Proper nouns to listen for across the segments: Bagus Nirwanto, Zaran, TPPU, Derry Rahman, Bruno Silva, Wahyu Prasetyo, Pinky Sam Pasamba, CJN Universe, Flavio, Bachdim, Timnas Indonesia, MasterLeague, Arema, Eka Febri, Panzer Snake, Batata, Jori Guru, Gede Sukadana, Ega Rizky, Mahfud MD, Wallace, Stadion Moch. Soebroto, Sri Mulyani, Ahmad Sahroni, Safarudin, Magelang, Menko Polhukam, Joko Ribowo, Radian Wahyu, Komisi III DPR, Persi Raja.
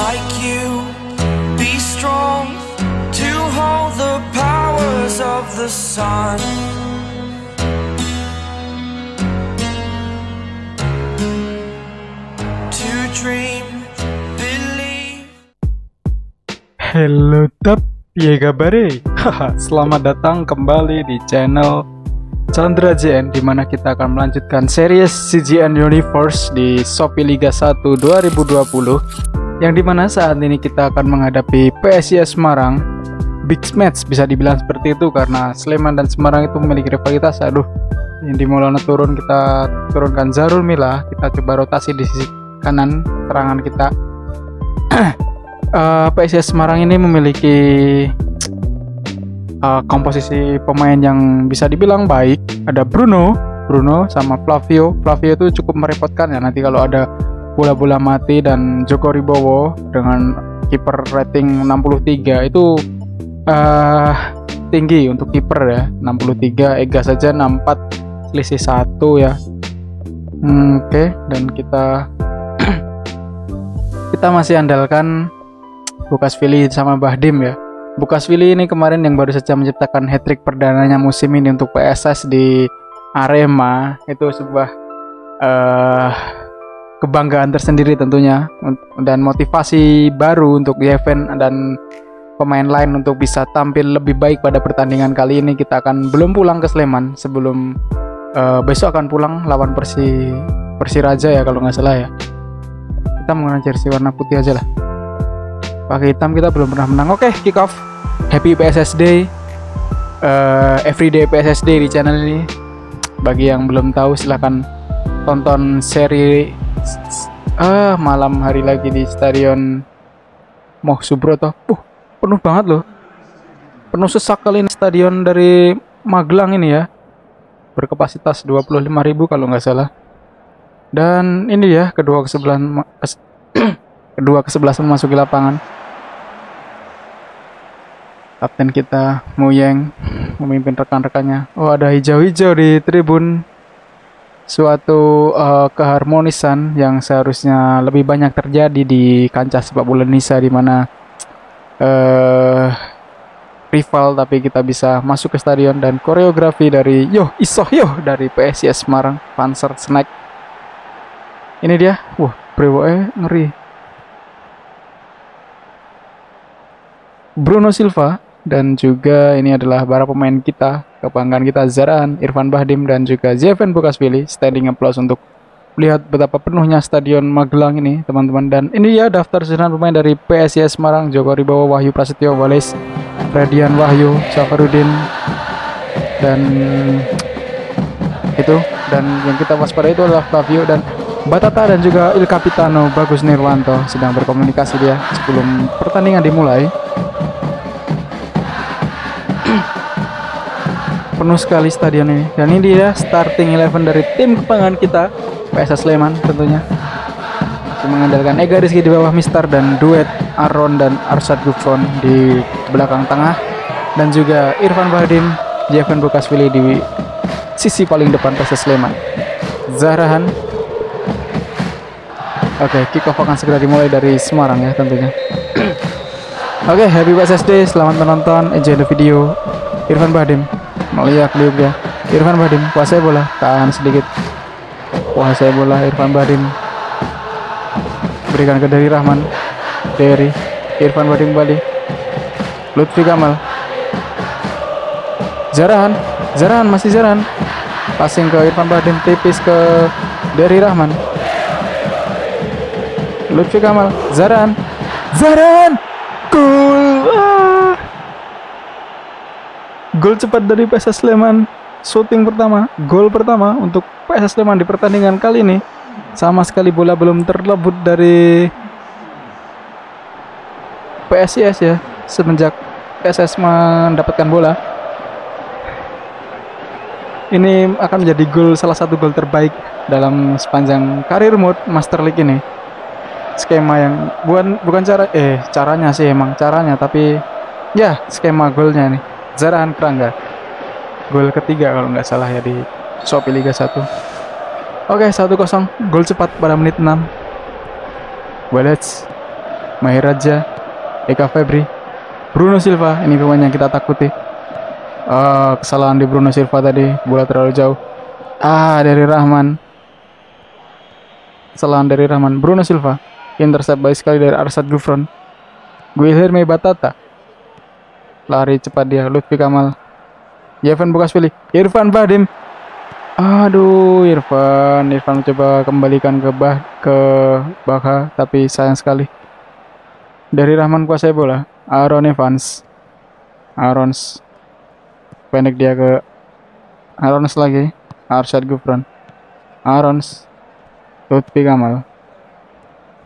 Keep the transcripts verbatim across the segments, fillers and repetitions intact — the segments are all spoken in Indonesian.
like you. Be strong to hold the powers of the sun. To dream, believe. Hello, Tep. Piye kabare? Selamat datang kembali di channel Chandra J N, dimana kita akan melanjutkan series C J N Universe di Shopee Liga satu dua ribu dua puluh, yang dimana saat ini kita akan menghadapi P S I S Semarang. Big match bisa dibilang seperti itu karena Sleman dan Semarang itu memiliki rivalitas. Aduh, yang dimulai turun, kita turunkan Zarul Mila, kita coba rotasi di sisi kanan serangan kita. uh, P S I S Semarang ini memiliki Uh, komposisi pemain yang bisa dibilang baik. Ada Bruno, Bruno sama Flavio. Flavio itu cukup merepotkan ya nanti kalau ada bola-bola mati, dan Joko Ribowo dengan kiper rating enam puluh tiga itu uh, tinggi untuk kiper ya, enam puluh tiga. Ega saja enam puluh empat, selisih satu ya. Hmm, Oke, okay. Dan kita kita masih andalkan Vukašvili sama Bachdim ya. Vukašvili ini kemarin yang baru saja menciptakan hat-trick perdananya musim ini untuk P S S di Arema. Itu sebuah uh, kebanggaan tersendiri tentunya, dan motivasi baru untuk Jefren dan pemain lain untuk bisa tampil lebih baik pada pertandingan kali ini. Kita akan belum pulang ke Sleman sebelum uh, besok akan pulang lawan Persi Persi Raja ya kalau nggak salah ya. Kita menggunakan jersey warna putih aja lah. Pakai hitam kita belum pernah menang. Oke, okay, kick off. Happy P S S Day. Uh, everyday P S S Day di channel ini. Bagi yang belum tahu silahkan tonton seri uh, malam hari lagi di Stadion Moch. Soebroto. Uh, penuh banget loh. Penuh sesak kali ini stadion dari Magelang ini ya. Berkapasitas dua puluh lima ribu kalau nggak salah. Dan ini ya kedua kesebelahan kedua kesebelasan memasuki lapangan. Kapten kita Muyeng memimpin rekan-rekannya. Oh, ada hijau-hijau di tribun. Suatu uh, keharmonisan yang seharusnya lebih banyak terjadi di kancah sepak bola Indonesia, di mana uh, rival tapi kita bisa masuk ke stadion. Dan koreografi dari Yoh Isoh Yoh dari P S I S Semarang, Panzer Snake. Ini dia. Wah, brewoke ngeri. Bruno Silva, dan juga ini adalah para pemain kita, kebanggaan kita, Zaran, Irfan Bachdim, dan juga Jefren Vukašvili. Standing applause untuk melihat betapa penuhnya stadion Magelang ini, teman-teman. Dan ini ya daftar senarai pemain dari P S I S Semarang: Joko Ribowo, Wahyu Prasetyo, Wallace, Radian Wahyu, Safarudin, dan itu. Dan yang kita waspadai itu adalah Flavio dan Batata, dan juga Il Capitano Bagus Nirwanto sedang berkomunikasi dia sebelum pertandingan dimulai. Penuh sekali stadion ini. Dan ini dia starting eleven dari tim kebanggaan kita P S S Sleman tentunya. Masih mengandalkan Ega Rizky di bawah Mister, dan duet Aron dan Arsyad Gufron di belakang tengah, dan juga Irfan Bachdim, Jefren Vukašvili di sisi paling depan P S S Sleman. Zarahan. Oke, okay, kick off akan segera dimulai dari Semarang ya tentunya. Oke, okay, happy P S S Day, selamat menonton, enjoy the video. Irfan Bachdim melihat liuk dia. Irfan Bachdim kuasai bola, tahan sedikit, kuasai bola. Irfan Bachdim berikan ke Derry Rahman. Derry, Irfan Bachdim kembali. Lutfi Kamal, Zaran, Zaran masih Zaran, passing ke Irfan Bachdim, tipis ke Derry Rahman. Lutfi Kamal, Zaran, Zaran, gol. Gol cepat dari P S S Sleman. Shooting pertama, gol pertama untuk P S S Sleman di pertandingan kali ini. Sama sekali bola belum terlebut dari P S I S ya, semenjak P S S mendapatkan bola. Ini akan menjadi gol, salah satu gol terbaik dalam sepanjang karir mode Master League ini. Skema yang bukan bukan cara eh caranya sih emang caranya, tapi ya skema golnya nih. Zaran Kerangga, gol ketiga kalau nggak salah ya di Shopee Liga satu. Oke, satu kosong, gol cepat pada menit enam. Wallace, Mahiraja, Eka Febri, Bruno Silva. Ini pemain yang kita takuti. Uh, kesalahan di Bruno Silva tadi, bola terlalu jauh. Ah, dari Rahman. Kesalahan dari Rahman. Bruno Silva intercept baik sekali dari Arsyad Gufron. Guilherme Batata, lari cepat dia. Lutfi Kamal, Yevan, Vukašvili, Irfan Bachdim. Aduh, Irfan, Irfan coba kembalikan ke bah ke Bakha, tapi sayang sekali. Dari Rahman kuasai bola, Aron Evans, Arons, pendek dia ke Arons lagi, Arsyad Gufron, Arons, Lutfi Kamal.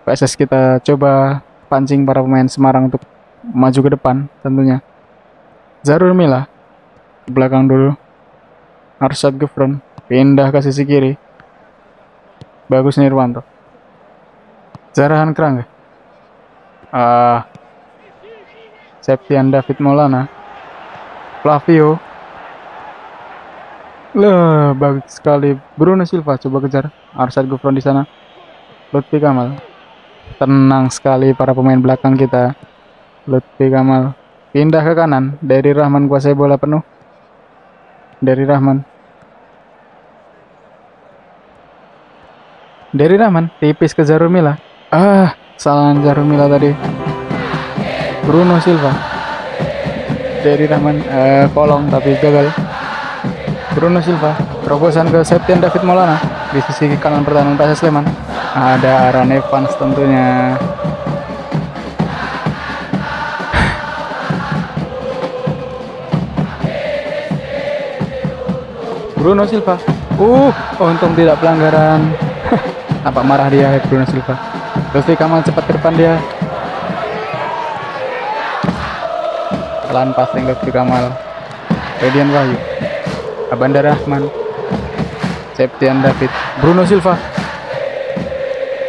P S S kita coba pancing para pemain Semarang untuk maju ke depan, tentunya. Zarul Mila, belakang dulu. Arsyad Gufron pindah ke sisi kiri. Bagus Nirwanto, Zarahan Kerangga, uh, Septian David Maulana, Flavio. Loh, bagus sekali Bruno Silva, coba kejar Arsyad Gufron di sana. Lutfi Kamal, tenang sekali para pemain belakang kita. Lutfi Kamal pindah ke kanan. Derry Rahman kuasai bola penuh. Derry Rahman, Derry Rahman tipis ke Zarul Mila. Ah, kesalahan Zarul Mila tadi. Bruno Silva, Derry Rahman eh, kolong tapi gagal. Bruno Silva, terobosan ke Septian David Maulana di sisi kanan pertahanan P S Sleman. Ada Aron Evans tentunya. Bruno Silva, uh, untung tidak pelanggaran. Nampak marah dia Bruno Silva. Lutfi Kamal cepat ke depan dia. Pelan passing Lutfi Kamal. Radian Wahyu, Abanda Rahman, Septian David, Bruno Silva,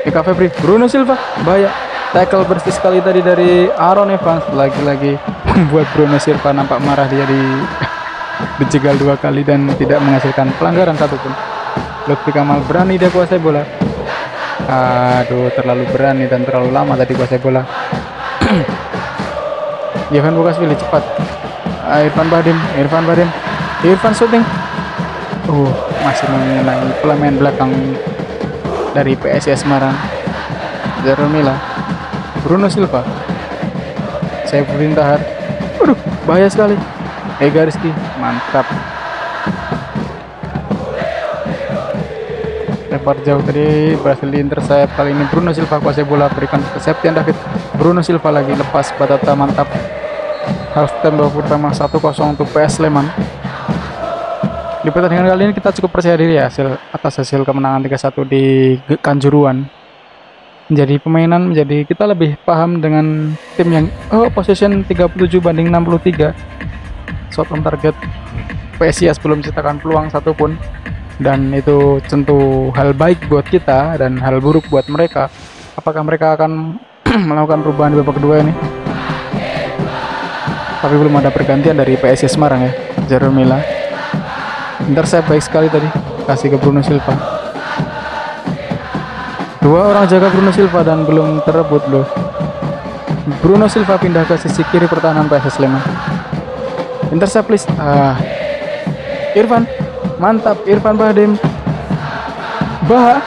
Eka Febri, Bruno Silva, bahaya. Tackle bersih sekali tadi dari Aron Evans, lagi-lagi membuat Bruno Silva nampak marah dia di dijegal dua kali dan tidak menghasilkan pelanggaran satupun. Lutfi Kamal berani dia kuasai bola. Aduh, terlalu berani dan terlalu lama tadi kuasai bola. Yevan Vukašvili cepat. Irfan Bachdim, Irfan Bachdim. Irfan shooting. Uh, masih mengenai pemain belakang dari P S I S Semarang. Zarul Mila, Bruno Silva, Saifuddin Tahar. Aduh, bahaya sekali. Ega Rizky, mantap. Lempar jauh tadi berhasil diintersep. Kali ini Bruno Silva kuasai bola, berikan ke Septian David. Bruno Silva lagi lepas, Batata mantap. Halftime babak pertama satu kosong untuk P S Sleman. Di pertandingan kali ini kita cukup percaya diri ya, hasil atas hasil kemenangan tiga satu di Kanjuruan. Menjadi pemainan menjadi kita lebih paham dengan tim yang oh, possession tiga puluh tujuh banding enam puluh tiga. Shot on target P S I S belum menciptakan peluang satupun, dan itu tentu hal baik buat kita dan hal buruk buat mereka. Apakah mereka akan melakukan perubahan di babak kedua ini? Tapi belum ada pergantian dari P S I S Semarang ya. Zarul Mila intercept baik sekali tadi, kasih ke Bruno Silva. Dua orang jaga Bruno Silva dan belum terebut loh. Bruno Silva pindah ke sisi kiri pertahanan P S Sleman. Intercept please. Ah, Irfan mantap, Irfan Bachdim. Bah,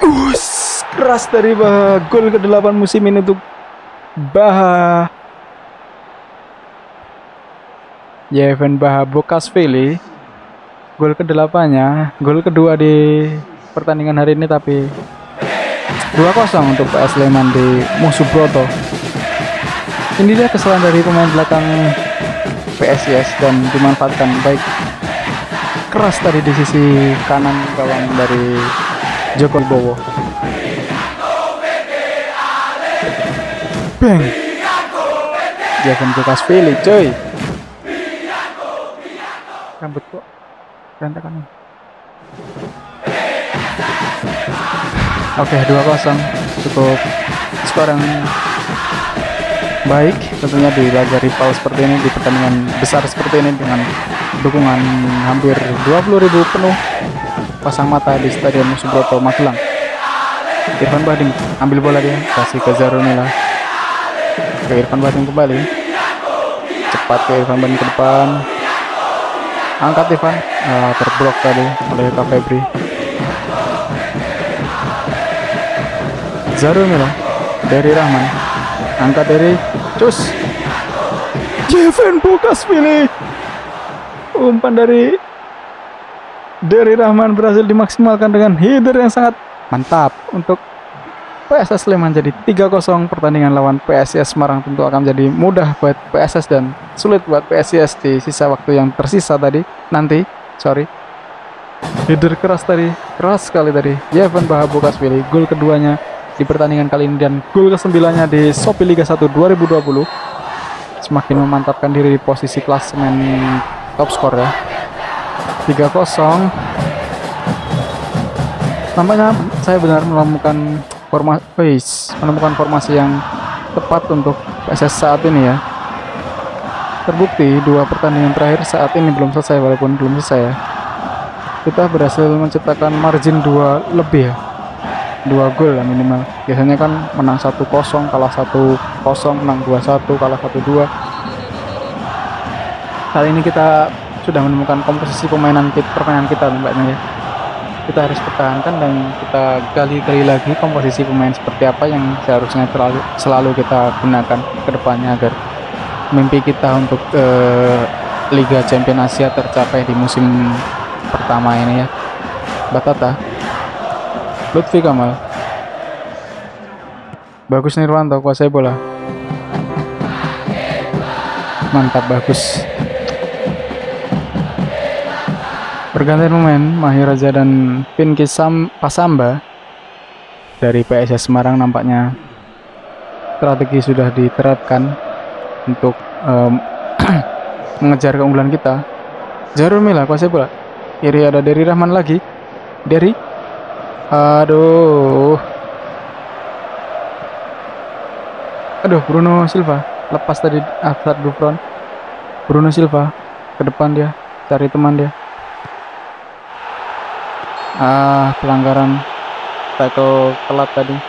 us keras dari Bah. Gol kedelapan musim ini untuk Bah. Yevan Bah Vukašvili, gol kedelapannya, gol kedua di pertandingan hari ini, tapi dua kosong untuk P S Sleman di Moch. Soebroto. Ini dia kesalahan dari pemain belakang P S I S dan dimanfaatkan baik. Keras tadi di sisi kanan gawang dari Joko Ribowo. Bang, Yevan Vukašvili coy. Rambut kok berantakan. Oke, dua kosong cukup skor yang baik tentunya di laga rival seperti ini, di pertandingan besar seperti ini dengan dukungan hampir dua puluh ribu penuh pasang mata di Stadion Moch. Soebroto Magelang. Irfan Bachdim ambil bola, dia kasih ke Zarul Mila, ke Irfan Bachdim kembali, cepat ke Irfan Bachdim ke depan, angkat Irfan, nah, terblok tadi oleh Kak Febri. Zarul Mila, Derry Rahman, angkat dari cus, Jefren, Vukašvili, umpan dari Derry Rahman berhasil dimaksimalkan dengan header yang sangat mantap untuk P S S Sleman. Jadi tiga kosong, pertandingan lawan P S I S Semarang tentu akan menjadi mudah buat P S S dan sulit buat P S I S di sisa waktu yang tersisa tadi nanti, sorry. Header keras tadi, keras sekali tadi Yevan Baha Vukašvili, gol keduanya di pertandingan kali ini dan gol kesembilannya di Shopee Liga satu dua ribu dua puluh, semakin memantapkan diri di posisi klasemen top skor ya. Tiga kosong. Nampaknya saya benar menemukan formasi base, menemukan formasi yang tepat untuk P S S saat ini ya. Terbukti dua pertandingan terakhir saat ini belum selesai, walaupun belum selesai ya, kita berhasil menciptakan margin dua lebih ya, dua gol minimal. Biasanya kan menang satu kosong, kalah satu kosong, menang dua satu, kalah satu dua. Kali ini kita sudah menemukan komposisi permainan kita, permainan kita nampaknya ya. Kita harus pertahankan dan kita gali-gali lagi komposisi pemain seperti apa yang seharusnya terlalu, selalu kita gunakan ke depannya agar mimpi kita untuk eh, Liga Champion Asia tercapai di musim pertama ini ya. Batata, Lutfi Kamal, Bagus Nirwanto kuasai bola, mantap Bagus. Pergantian pemain, Mahiraja dan Pinky Sam Pasamba dari P S S Semarang. Nampaknya strategi sudah diterapkan untuk um, mengejar keunggulan kita. Zarul Mila kuasai bola, kiri ada Derry Rahman lagi, Derry, aduh aduh Bruno Silva lepas tadi Arsyad Gufron. Bruno Silva ke depan, dia cari teman dia. Ah, pelanggaran tackle telat tadi. Ini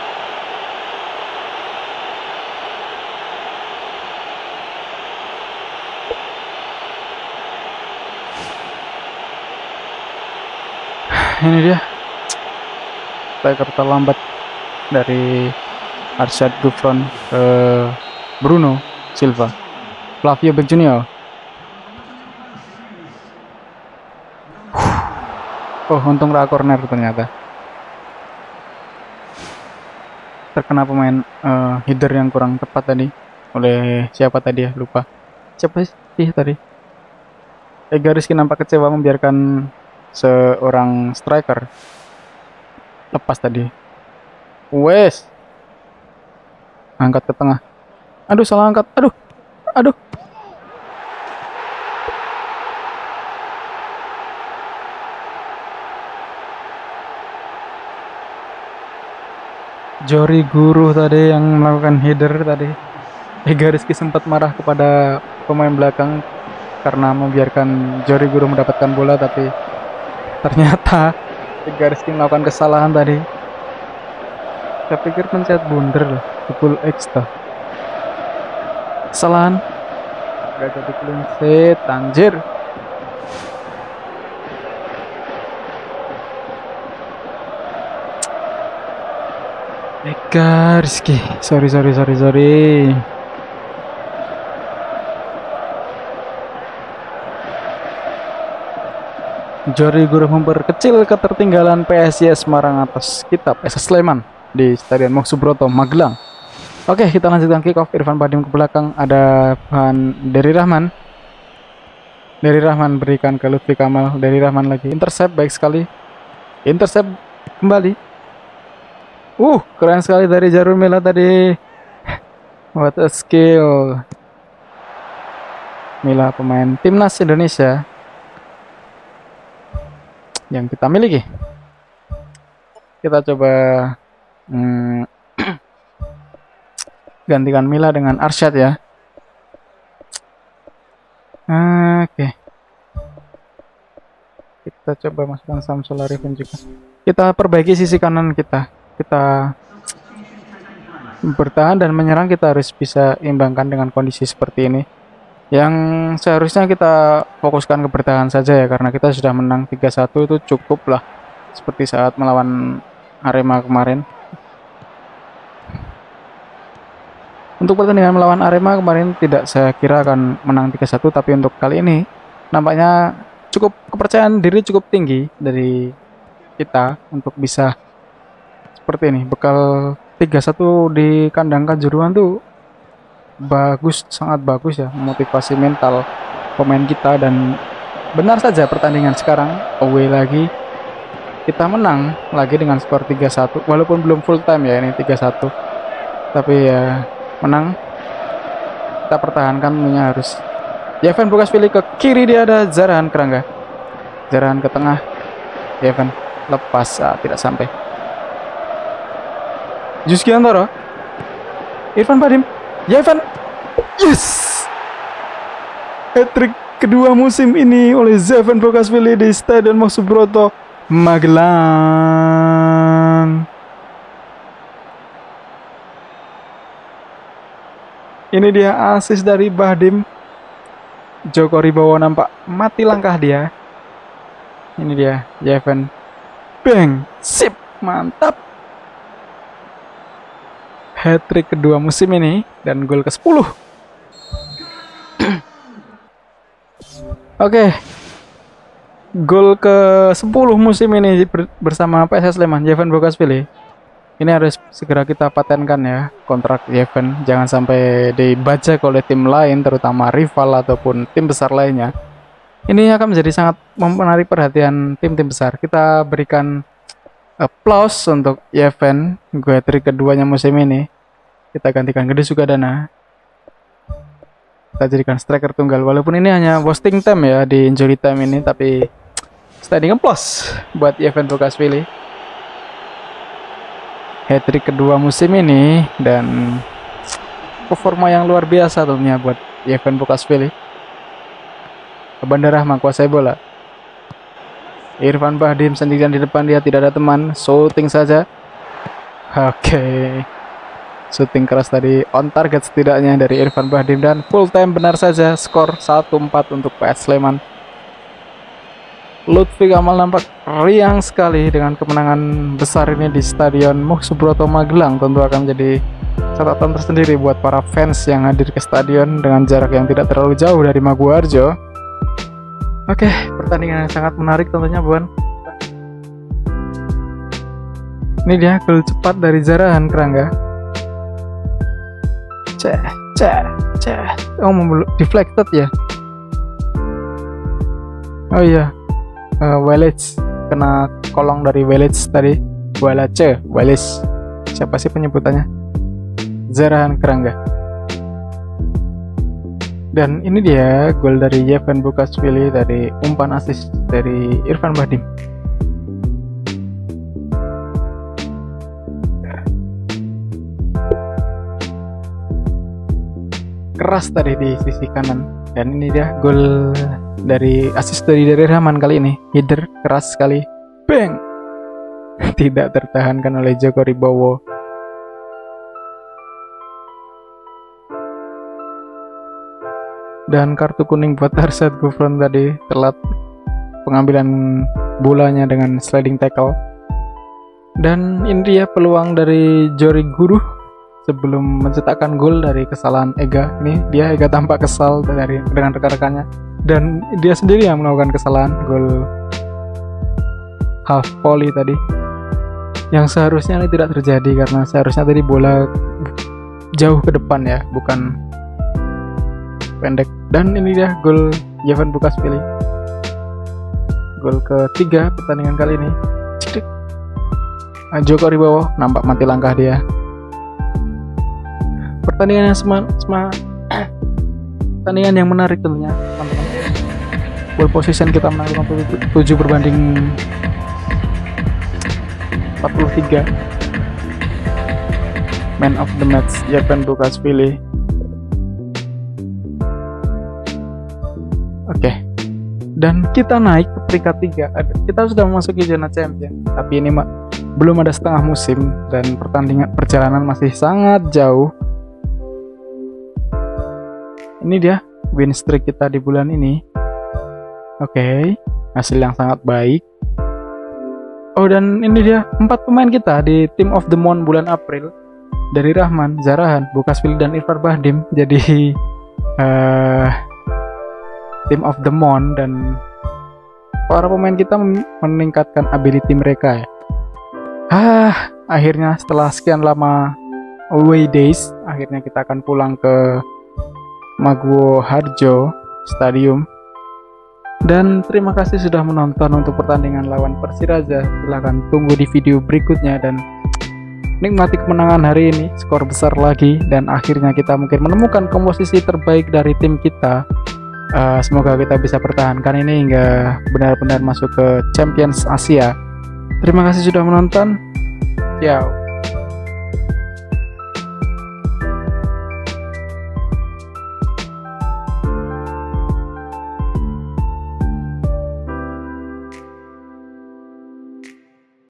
dia tackle terlambat dari Arsyad Gufron ke Bruno Silva. Flavio Bek Junior. Oh, untung ra corner ternyata. Terkena pemain uh, header yang kurang tepat tadi oleh siapa tadi ya, lupa. Siapa sih tadi? Ega Rizky nampak kecewa membiarkan seorang striker lepas tadi. Wes. Angkat ke tengah. Aduh, salah angkat. Aduh. Aduh. Jori Guru tadi yang melakukan header tadi. Ega Rizky sempat marah kepada pemain belakang karena membiarkan Jori Guru mendapatkan bola, tapi ternyata Ega Rizky melakukan kesalahan tadi. Saya pikir pencet bundar lah, pukul ekstra. Kesalahan. Gak jadi kelincit, anjir. Ega Rizky, sorry sorry sorry sorry. Jori Guru memperkecil ketertinggalan P S I S Semarang atas kita P S S Sleman di Stadion Moch. Soebroto, Magelang. Oke, kita lanjutkan kick off. Irfan Bachdim ke belakang, ada bahan Derry Rahman. Derry Rahman berikan ke Lutfi Kamal, Derry Rahman lagi intercept, baik sekali. Intercept kembali. Uh, keren sekali dari Zarul Mila tadi. What a skill. Mila pemain timnas Indonesia yang kita miliki. Kita coba hmm, gantikan Mila dengan Arsyad ya. Oke. Okay. Kita coba masukkan Samsul Arifin juga. Kita perbaiki sisi kanan kita. kita bertahan dan menyerang, kita harus bisa imbangkan dengan kondisi seperti ini. Yang seharusnya kita fokuskan ke bertahan saja ya, karena kita sudah menang tiga satu, itu cukup lah, seperti saat melawan Arema kemarin. Untuk pertandingan melawan Arema kemarin tidak saya kira akan menang tiga satu, tapi untuk kali ini nampaknya cukup, kepercayaan diri cukup tinggi dari kita untuk bisa seperti ini. Bekal tiga satu di kandang Kanjuruhan tuh bagus, sangat bagus ya, motivasi mental pemain kita. Dan benar saja pertandingan sekarang away lagi kita menang lagi dengan skor tiga satu, walaupun belum full time ya ini tiga satu, tapi ya menang, kita pertahankan punya harus. Yevan Vukašvili ke kiri, dia ada Zaran Kerangga, Zaran ke tengah, Yevan lepas, ah, tidak sampai. Juski Antoro, Irfan Bachdim, Yevan, yes! Hat-trick kedua musim ini oleh Yevan Vukašvili di Stadion Moch. Soebroto, Magelang. Ini dia asis dari Bachdim. Joko Ribowo nampak mati langkah dia. Ini dia Yevan, bang, sip, mantap. Hat-trick kedua musim ini dan gol ke sepuluh. Oke, gol ke sepuluh musim ini bersama P S Sleman, Yevan Vukašvili. Ini harus segera kita patenkan ya kontrak Yevan, jangan sampai dibajak oleh tim lain, terutama rival ataupun tim besar lainnya. Ini akan menjadi sangat menarik perhatian tim-tim besar. Kita berikan applause untuk Yevan, hat-trick keduanya musim ini. Kita gantikan Gede Sukadana, kita jadikan striker tunggal. Walaupun ini hanya wasting time ya di injury time ini, tapi standing applause buat Yevan Vukašvili. Hat-trick kedua musim ini dan performa yang luar biasa tentunya buat Yevan Vukašvili. Bandar Rahman kuasai bola, Irfan Bachdim sendirian di depan, dia tidak ada teman, shooting saja. Oke, okay. Shooting keras tadi on target setidaknya dari Irfan Bachdim, dan full time benar saja, skor satu empat untuk P S Sleman. Lutfi Kamal nampak riang sekali dengan kemenangan besar ini di Stadion Moch. Soebroto Magelang, tentu akan menjadi catatan tersendiri buat para fans yang hadir ke stadion dengan jarak yang tidak terlalu jauh dari Maguwoharjo. Oke, okay, pertandingan yang sangat menarik tentunya, Buan. Ini dia gol cepat dari Zaran Kerangga. Ceh, ceh, ceh. Oh, deflected ya. Oh iya, uh, Wallace kena kolong dari Wallace tadi. Wallace, Wallace. Siapa sih penyebutannya? Zaran Kerangga. Dan ini dia gol dari Yevan Vukašvili dari umpan assist dari Irfan Bachdim. Keras tadi di sisi kanan. Dan ini dia gol dari assist dari Derry Rahman kali ini. Header keras sekali. Bang! Tidak tertahankan oleh Joko Ribowo. Dan kartu kuning buat Arsyad Gufron tadi, telat pengambilan bolanya dengan sliding tackle. Dan ini dia peluang dari Jori Guru sebelum mencetakkan gol dari kesalahan Ega. Nih dia, Ega tampak kesal dari dengan rekan-rekannya, dan dia sendiri yang melakukan kesalahan gol half volley tadi, yang seharusnya ini tidak terjadi karena seharusnya tadi bola jauh ke depan ya, bukan pendek. Dan ini dia gol Yevan Vukašvili, gol ketiga pertandingan kali ini. Cidik. Joko Ribowo nampak mati langkah dia. Pertandingan yang seman, seman eh. pertandingan yang menarik tentunya, teman-teman. Ball position kita menang lima puluh tujuh berbanding empat puluh tiga. Man of the match Yevan Vukašvili. Oke, okay. Dan kita naik ke peringkat tiga. Kita sudah memasuki zona champion, tapi ini belum ada setengah musim dan pertandingan perjalanan masih sangat jauh. Ini dia win streak kita di bulan ini. Oke, okay, hasil yang sangat baik. Oh, dan ini dia empat pemain kita di Team of the Month bulan April. Derry Rahman, Zaran, Vukašvili, dan Irfan Bachdim jadi uh, Team of the Month, dan para pemain kita meningkatkan ability mereka ya. Ah, akhirnya setelah sekian lama away days, akhirnya kita akan pulang ke Maguwoharjo Stadium. Dan terima kasih sudah menonton untuk pertandingan lawan Persi Raja. Silahkan tunggu di video berikutnya dan nikmati kemenangan hari ini, skor besar lagi, dan akhirnya kita mungkin menemukan komposisi terbaik dari tim kita. Uh, semoga kita bisa pertahankan ini hingga benar-benar masuk ke Champions Asia. Terima kasih sudah menonton. Ciao.